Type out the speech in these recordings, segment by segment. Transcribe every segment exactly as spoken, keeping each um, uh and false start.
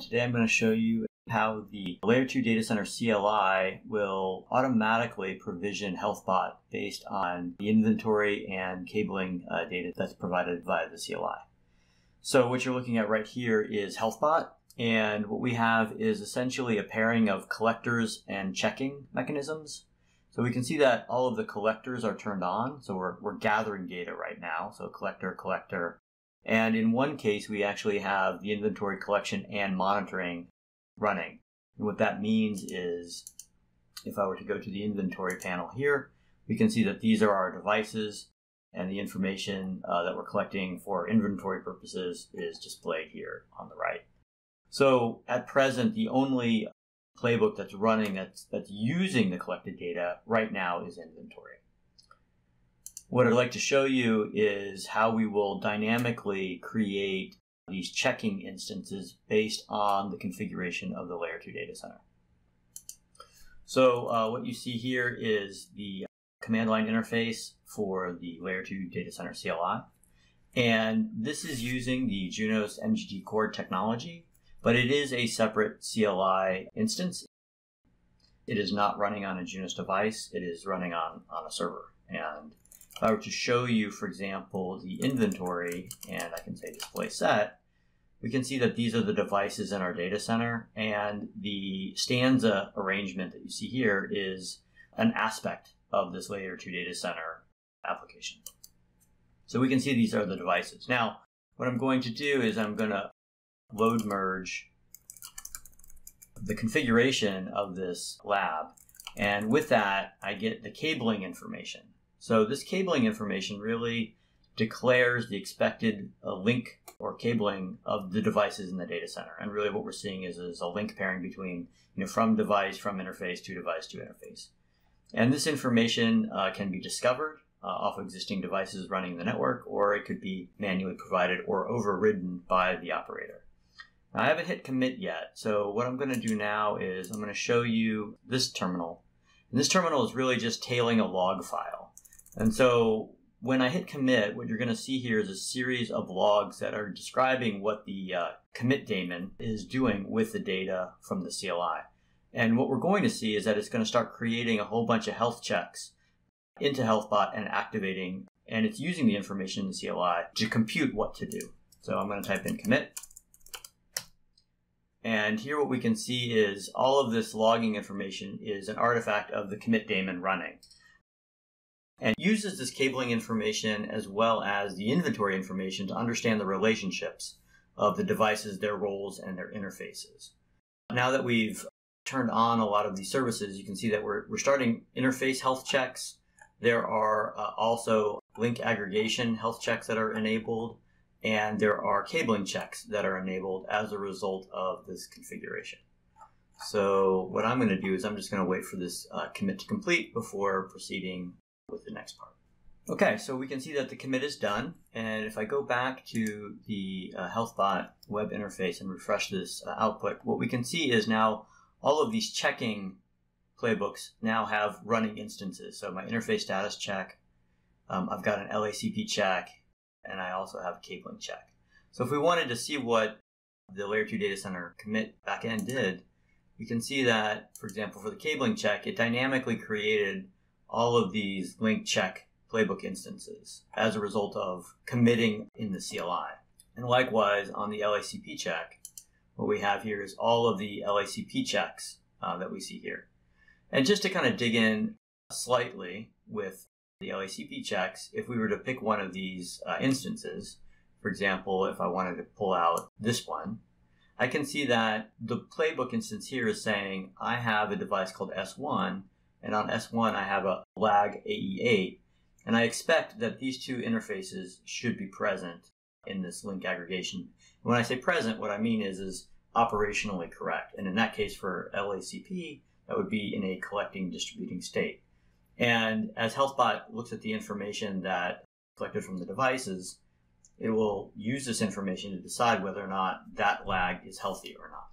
Today I'm going to show you how the Layer two Data Center C L I will automatically provision HealthBot based on the inventory and cabling uh, data that's provided by the C L I. So what you're looking at right here is HealthBot, and what we have is essentially a pairing of collectors and checking mechanisms. So we can see that all of the collectors are turned on, so we're, we're gathering data right now, so collector, collector. And in one case, we actually have the inventory collection and monitoring running. And what that means is, if I were to go to the inventory panel here, we can see that these are our devices, and the information uh, that we're collecting for inventory purposes is displayed here on the right. So at present, the only playbook that's running that's, that's using the collected data right now is inventory. What I'd like to show you is how we will dynamically create these checking instances based on the configuration of the Layer two Data Center. So uh, what you see here is the command line interface for the Layer two Data Center C L I. And this is using the Junos M G T Core technology, but it is a separate C L I instance. It is not running on a Junos device. It is running on, on a server. And if I were to show you, for example, the inventory, and I can say display set, we can see that these are the devices in our data center, and the stanza arrangement that you see here is an aspect of this Layer two Data Center application. So we can see these are the devices. Now, what I'm going to do is I'm going to load merge the configuration of this lab, and with that, I get the cabling information. So this cabling information really declares the expected uh, link or cabling of the devices in the data center. And really what we're seeing is, is a link pairing between, you know, from device, from interface, to device, to interface. And this information uh, can be discovered uh, off existing devices running the network, or it could be manually provided or overridden by the operator. Now, I haven't hit commit yet. So what I'm going to do now is I'm going to show you this terminal. And this terminal is really just tailing a log file. And so when I hit commit, what you're going to see here is a series of logs that are describing what the uh, commit daemon is doing with the data from the C L I. And what we're going to see is that it's going to start creating a whole bunch of health checks into HealthBot and activating, and it's using the information in the C L I to compute what to do. So I'm going to type in commit. And here what we can see is all of this logging information is an artifact of the commit daemon running, and uses this cabling information as well as the inventory information to understand the relationships of the devices, their roles, and their interfaces. Now that we've turned on a lot of these services, you can see that we're, we're starting interface health checks. There are uh, also link aggregation health checks that are enabled, and there are cabling checks that are enabled as a result of this configuration. So what I'm going to do is I'm just going to wait for this uh, commit to complete before proceeding with the next part. Okay, so we can see that the commit is done, and if I go back to the uh, HealthBot web interface and refresh this uh, output, what we can see is now all of these checking playbooks now have running instances. So my interface status check, um, I've got an L A C P check, and I also have a cabling check. So if we wanted to see what the Layer two Data Center commit backend did, we can see that, for example, for the cabling check, it dynamically created all of these link check playbook instances as a result of committing in the C L I. And likewise, on the L A C P check, what we have here is all of the L A C P checks uh, that we see here. And just to kind of dig in slightly with the L A C P checks, if we were to pick one of these uh, instances, for example, if I wanted to pull out this one, I can see that the playbook instance here is saying, I have a device called S one, and on S one, I have a lag A E eight, and I expect that these two interfaces should be present in this link aggregation. When I say present, what I mean is, is operationally correct. And in that case, for L A C P, that would be in a collecting, distributing state. And as HealthBot looks at the information that collected from the devices, it will use this information to decide whether or not that lag is healthy or not.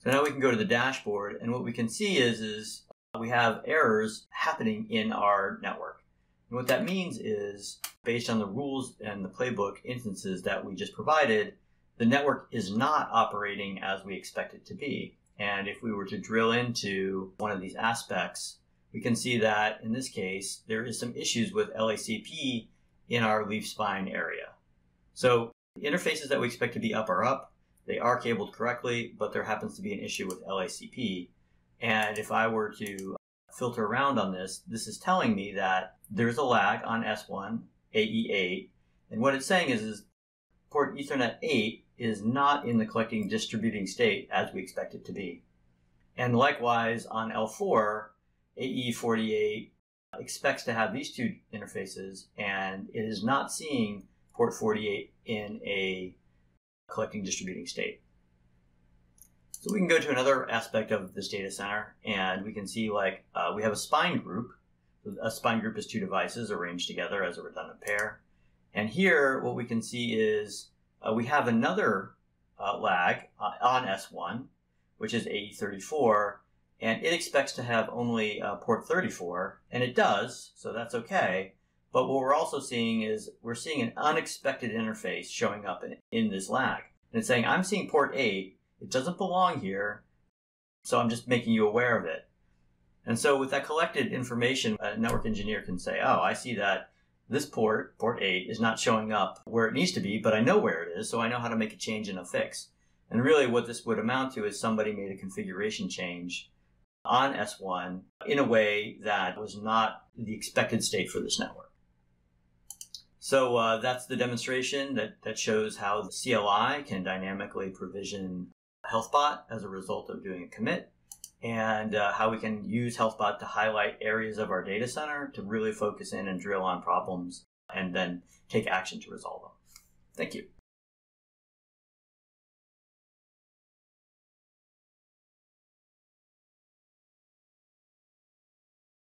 So now we can go to the dashboard, and what we can see is, is we have errors happening in our network. And what that means is, based on the rules and the playbook instances that we just provided, the network is not operating as we expect it to be. And if we were to drill into one of these aspects, we can see that in this case, there is some issues with L A C P in our leaf spine area. So the interfaces that we expect to be up are up. They are cabled correctly, but there happens to be an issue with L A C P. And if I were to filter around on this, this is telling me that there's a lag on S one, A E eight. And what it's saying is, is port Ethernet eight is not in the collecting distributing state as we expect it to be. And likewise on L four, A E forty-eight expects to have these two interfaces, and it is not seeing port forty-eight in a collecting distributing state. So we can go to another aspect of this data center, and we can see like uh, we have a spine group. A spine group is two devices arranged together as a redundant pair. And here what we can see is uh, we have another uh, lag uh, on S one, which is A E thirty-four, and it expects to have only uh, port thirty-four, and it does, so that's okay. But what we're also seeing is we're seeing an unexpected interface showing up in, in this lag. And it's saying, I'm seeing port eight. It doesn't belong here. So I'm just making you aware of it. And so with that collected information, a network engineer can say, oh, I see that this port, port eight, is not showing up where it needs to be, but I know where it is, so I know how to make a change and a fix. And really what this would amount to is somebody made a configuration change on S one in a way that was not the expected state for this network. So uh, that's the demonstration that, that shows how the C L I can dynamically provision HealthBot as a result of doing a commit, and uh, how we can use HealthBot to highlight areas of our data center to really focus in and drill on problems and then take action to resolve them. Thank you.